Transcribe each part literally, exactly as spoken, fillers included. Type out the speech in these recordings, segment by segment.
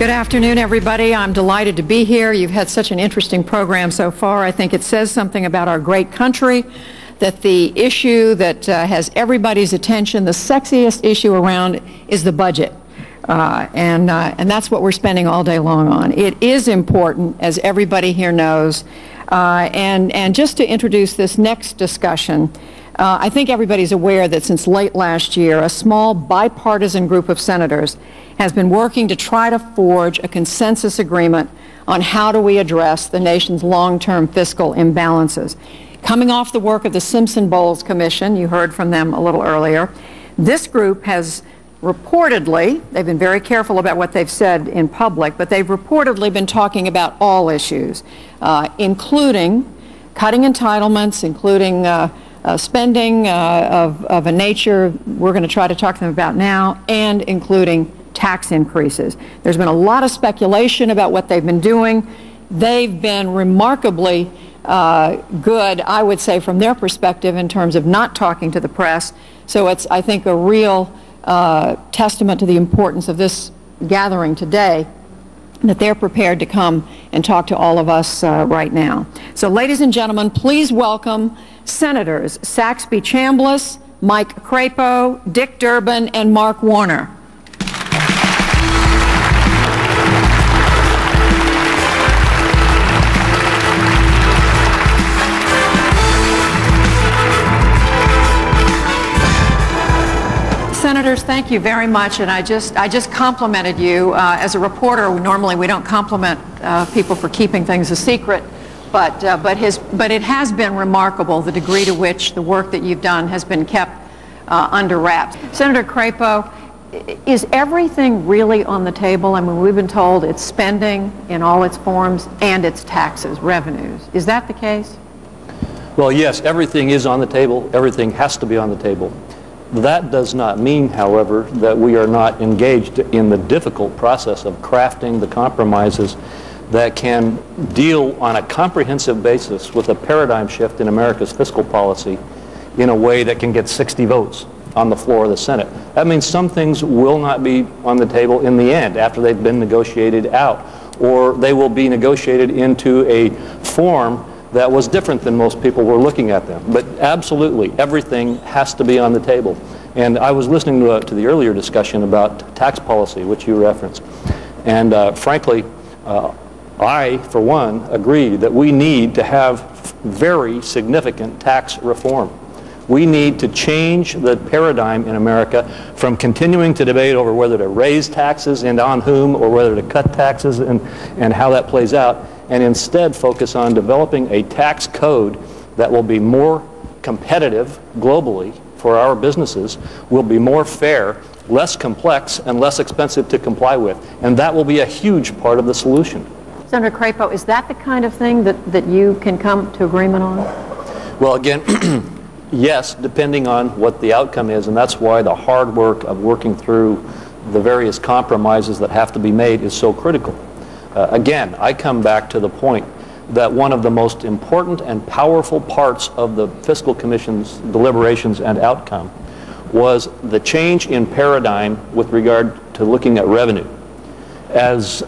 Good afternoon, everybody. I'm delighted to be here. You've had such an interesting program so far. I think it says something about our great country, that the issue that uh, has everybody's attention, the sexiest issue around, is the budget. Uh, and, uh, and that's what we're spending all day long on. It is important, as everybody here knows. Uh, and, and just to introduce this next discussion, Uh, I think everybody's aware that since late last year, a small bipartisan group of senators has been working to try to forge a consensus agreement on how do we address the nation's long-term fiscal imbalances. Coming off the work of the Simpson-Bowles Commission, you heard from them a little earlier, this group has reportedly, they've been very careful about what they've said in public, but they've reportedly been talking about all issues, uh, including cutting entitlements, including uh, Uh, spending uh, of, of a nature we're going to try to talk to them about now, and including tax increases. There's been a lot of speculation about what they've been doing. They've been remarkably uh, good, I would say, from their perspective in terms of not talking to the press. So it's, I think, a real uh, testament to the importance of this gathering today that they're prepared to come and talk to all of us uh, right now. So, ladies and gentlemen, please welcome Senators Saxby Chambliss, Mike Crapo, Dick Durbin, and Mark Warner. Senators, thank you very much, and I just I just complimented you. Uh, as a reporter, normally we don't compliment uh, people for keeping things a secret. But, uh, but, his, but it has been remarkable, the degree to which the work that you've done has been kept uh, under wraps. Senator Crapo, is everything really on the table? I mean, we've been told it's spending in all its forms and it's taxes, revenues. Is that the case? Well, yes, everything is on the table. Everything has to be on the table. That does not mean, however, that we are not engaged in the difficult process of crafting the compromises that can deal on a comprehensive basis with a paradigm shift in America's fiscal policy in a way that can get sixty votes on the floor of the Senate. That means some things will not be on the table in the end after they've been negotiated out, or they will be negotiated into a form that was different than most people were looking at them. But absolutely, everything has to be on the table. And I was listening to, uh, to the earlier discussion about tax policy, which you referenced. And uh, frankly, uh, I, for one, agree that we need to have very significant tax reform. We need to change the paradigm in America from continuing to debate over whether to raise taxes and on whom, or whether to cut taxes and, and how that plays out, and instead focus on developing a tax code that will be more competitive globally for our businesses, will be more fair, less complex, and less expensive to comply with. And that will be a huge part of the solution. Senator Crapo, is that the kind of thing that, that you can come to agreement on? Well, again, yes, depending on what the outcome is, and that's why the hard work of working through the various compromises that have to be made is so critical. Uh, again, I come back to the point that one of the most important and powerful parts of the Fiscal Commission's deliberations and outcome was the change in paradigm with regard to looking at revenue. As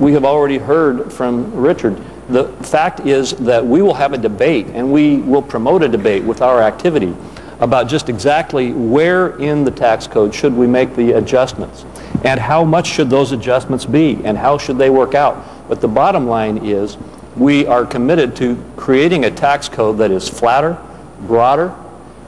we have already heard from Richard, the fact is that we will have a debate, and we will promote a debate with our activity about just exactly where in the tax code should we make the adjustments, and how much should those adjustments be, and how should they work out. But the bottom line is we are committed to creating a tax code that is flatter, broader,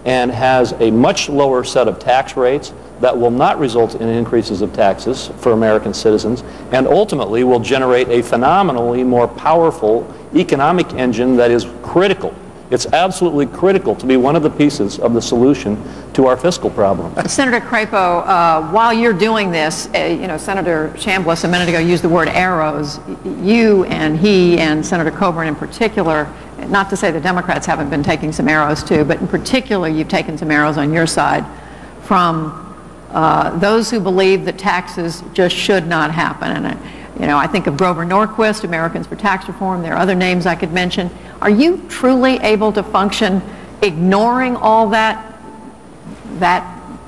and has a much lower set of tax rates that will not result in increases of taxes for American citizens, and ultimately will generate a phenomenally more powerful economic engine that is critical. It's absolutely critical to be one of the pieces of the solution to our fiscal problem. Senator Crapo, uh, while you're doing this, uh, you know, Senator Chambliss a minute ago used the word arrows. You and he and Senator Coburn in particular, not to say the Democrats haven't been taking some arrows too, but in particular you've taken some arrows on your side from Uh, those who believe that taxes just should not happen. And, uh, you know, I think of Grover Norquist, Americans for Tax Reform, there are other names I could mention. Are you truly able to function ignoring all that, that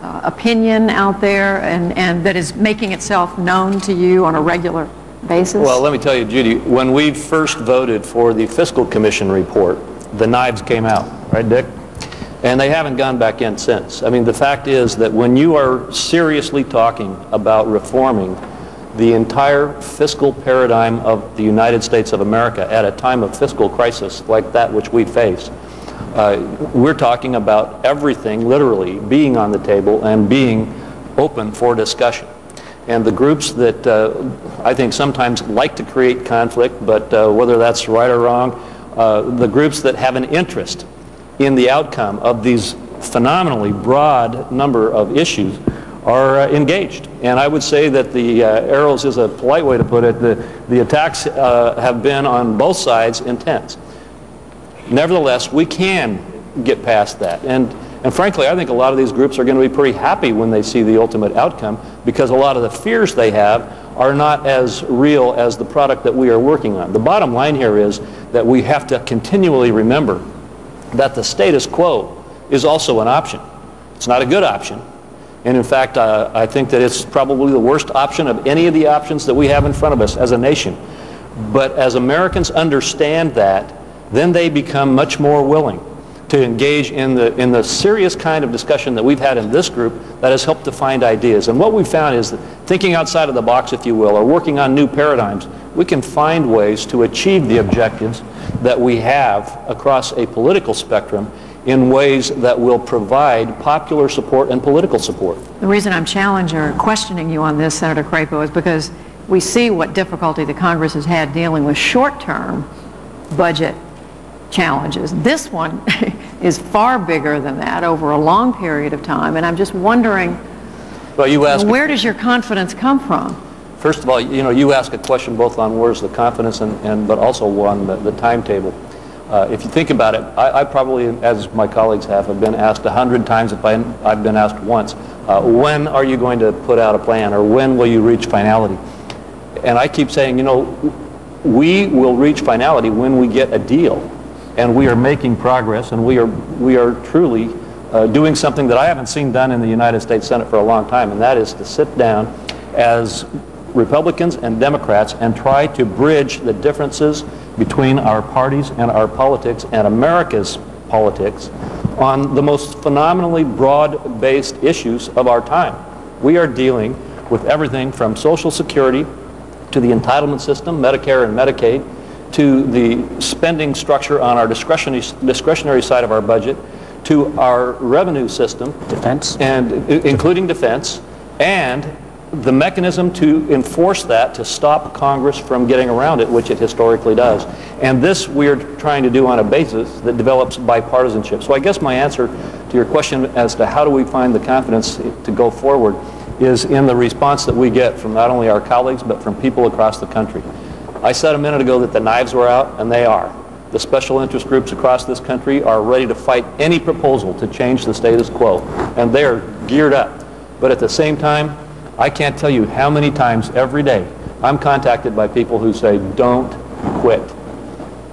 uh, opinion out there and, and that is making itself known to you on a regular basis? Well, let me tell you, Judy, when we first voted for the Fiscal Commission report, the knives came out, right, Dick? And they haven't gone back in since. I mean, the fact is that when you are seriously talking about reforming the entire fiscal paradigm of the United States of America at a time of fiscal crisis like that which we face, uh, we're talking about everything literally being on the table and being open for discussion. And the groups that uh, I think sometimes like to create conflict, but uh, whether that's right or wrong, uh, the groups that have an interest in the outcome of these phenomenally broad number of issues are uh, engaged. And I would say that the uh, arrows is a polite way to put it. The, the attacks uh, have been on both sides intense. Nevertheless, we can get past that. And, and frankly, I think a lot of these groups are going to be pretty happy when they see the ultimate outcome, because a lot of the fears they have are not as real as the product that we are working on. The bottom line here is that we have to continually remember that the status quo is also an option. It's not a good option. And in fact, uh, I think that it's probably the worst option of any of the options that we have in front of us as a nation. But as Americans understand that, then they become much more willing to engage in the, in the serious kind of discussion that we've had in this group that has helped to find ideas. And what we've found is that thinking outside of the box, if you will, or working on new paradigms, we can find ways to achieve the objectives that we have across a political spectrum in ways that will provide popular support and political support. The reason I'm challenging or questioning you on this, Senator Crapo, is because we see what difficulty the Congress has had dealing with short-term budget challenges. This one is far bigger than that over a long period of time, and I'm just wondering, well, you ask, where does your confidence come from? First of all, you know, you ask a question both on where's the confidence and, and but also on the, the timetable. Uh, if you think about it, I, I probably, as my colleagues have, have been asked a hundred times, if I, I've been asked once, uh, when are you going to put out a plan, or when will you reach finality? And I keep saying, you know, we will reach finality when we get a deal, and we are making progress, and we are, we are truly uh, doing something that I haven't seen done in the United States Senate for a long time, and that is to sit down as Republicans and Democrats and try to bridge the differences between our parties and our politics and America's politics on the most phenomenally broad-based issues of our time. We are dealing with everything from Social Security to the entitlement system, Medicare and Medicaid, to the spending structure on our discretionary, discretionary side of our budget, to our revenue system, defense, and including defense, and the mechanism to enforce that, to stop Congress from getting around it, which it historically does. And this we're trying to do on a basis that develops bipartisanship. So I guess my answer to your question as to how do we find the confidence to go forward is in the response that we get from not only our colleagues but from people across the country. I said a minute ago that the knives were out, and they are. The special interest groups across this country are ready to fight any proposal to change the status quo, and they are geared up. But at the same time, I can't tell you how many times every day I'm contacted by people who say, don't quit.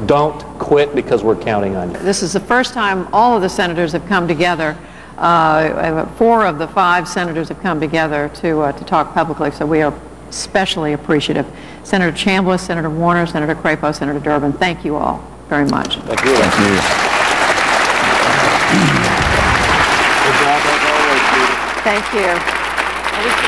Don't quit, because we're counting on you. This is the first time all of the senators have come together. Uh, four of the five senators have come together to, uh, to talk publicly, so we are especially appreciative. Senator Chambliss, Senator Warner, Senator Crapo, Senator Durbin, thank you all very much. Thank you. Thank you. Thank you.